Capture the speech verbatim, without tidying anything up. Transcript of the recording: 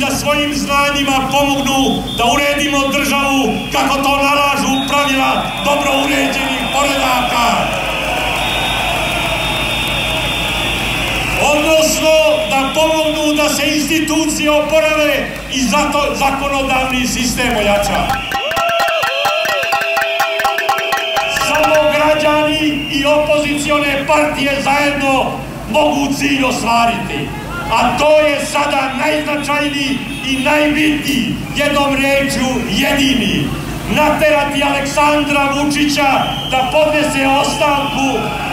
i da svojim znanjima pomognu da uredimo državu kako to nalažu pravila dobro uređenih poredaka. Odnosno da pomognu da se institucije oporave i zato zakonodavni sistem ojača. Samo građani i opozicione partije zajedno mogu cilj ostvariti. A to je sada najznačajniji i najbitniji, jednom rečju jedini. Naterati Aleksandra Vučića da podnese ostavku